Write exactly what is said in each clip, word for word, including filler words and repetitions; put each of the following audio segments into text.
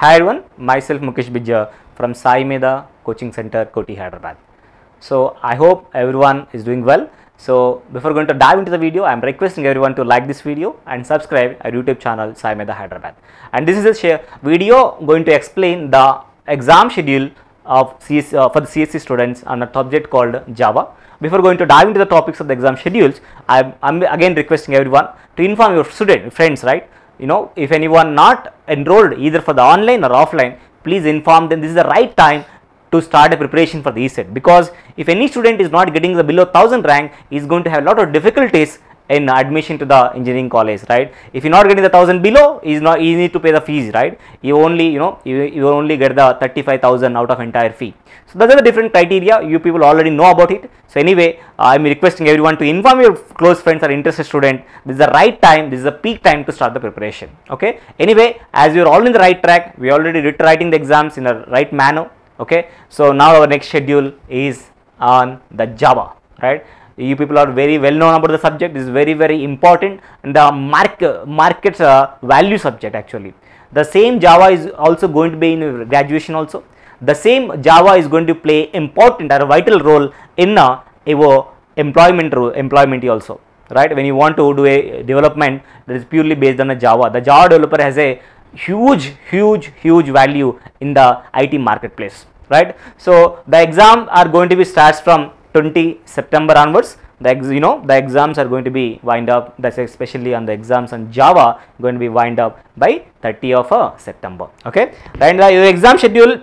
Hi everyone, myself Mukesh Bijja from Sai Medha Coaching Center, Koti, Hyderabad. So I hope everyone is doing well. So before going to dive into the video, I am requesting everyone to like this video and subscribe our YouTube channel SAIMEDHA HYDERABad. And this is a share video going to explain the exam schedule of C S C, uh, for the C S C students on a subject called Java. Before going to dive into the topics of the exam schedules, I am again requesting everyone to inform your student friends, right? You know, if anyone not enrolled either for the online or offline, please inform them this is the right time to start a preparation for the ECET, because if any student is not getting the below thousand rank, he is going to have a lot of difficulties in admission to the engineering college, right? If you are not getting the thousand below, is not easy to pay the fees, right? You only, you know, you, you only get the thirty-five thousand out of entire fee. So those are the different criteria. You people already know about it. So anyway, I am requesting everyone to inform your close friends or interested student. This is the right time. This is the peak time to start the preparation. Okay. Anyway, as you are all in the right track, we are already writing the exams in the right manner. Okay. So now our next schedule is on the Java, right? You people are very well known about the subject. This is very very important, and the market markets uh, value subject actually. The same Java is also going to be in graduation also. The same Java is going to play important or a vital role in uh, our employment employment also, right? When you want to do a development that is purely based on the Java, the Java developer has a huge huge huge value in the I T marketplace, right? So the exam are going to be starts from twentieth September onwards. The ex, you know, the exams are going to be wind up, that's especially on the exams on Java going to be wind up by thirtieth of September. Okay, and uh, your exam schedule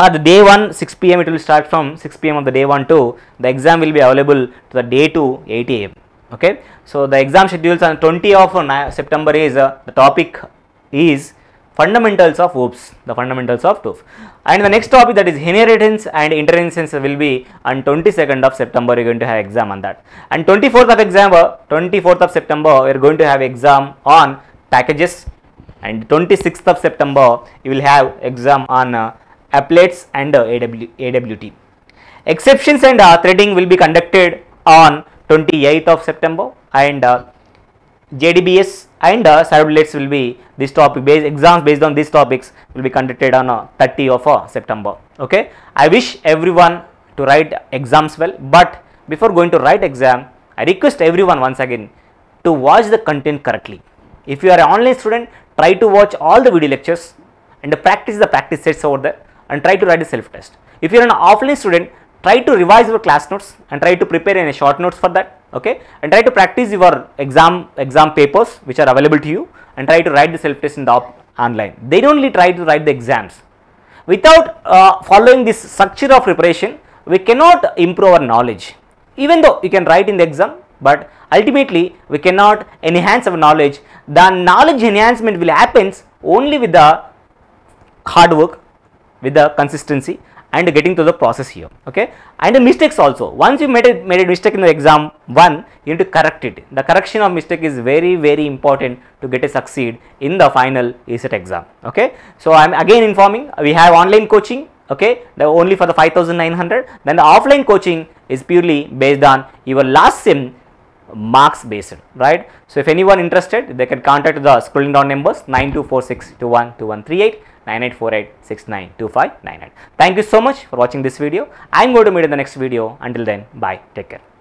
are the day one six p m It will start from six p m of the day one to the exam will be available to the day two eight a m Okay, so the exam schedules on twentieth of September is uh, the topic is fundamentals of OOPS, the fundamentals of TOOPS, and the next topic that is inheritance and interinstance will be on twenty-second of September. You are going to have exam on that, and twenty-fourth of September you are going to have exam on packages, and twenty-sixth of September you will have exam on uh, applets and uh, A W T. Exceptions and uh, threading will be conducted on twenty-eighth of September, and uh, J D B S and uh, certificates will be this topic based exams based on these topics will be conducted on uh, thirtieth of September. Okay, I wish everyone to write exams well, but before going to write exam, I request everyone once again to watch the content correctly. If you are an online student, try to watch all the video lectures and practice the practice sets over there and try to write a self test. If you are an offline student, try to revise your class notes and try to prepare any short notes for that, okay, and try to practice your exam exam papers which are available to you, and try to write the self test in the online. They only try to write the exams. Without uh, following this structure of preparation, we cannot improve our knowledge. Even though you can write in the exam, but ultimately we cannot enhance our knowledge. The knowledge enhancement will happen only with the hard work, with the consistency, and getting to the process here, okay, and the mistakes also. Once you made a, made a mistake in the exam one, you need to correct it. The correction of mistake is very very important to get a succeed in the final ECET exam, okay. So I am again informing, we have online coaching, okay, the only for the five thousand nine hundred, then the offline coaching is purely based on your last sim marks based, right? So if anyone interested, they can contact the scrolling down numbers nine two four six two one two one three eight, nine eight four eight six nine two five nine nine. Thank you so much for watching this video. I am going to meet in the next video. Until then, bye, take care.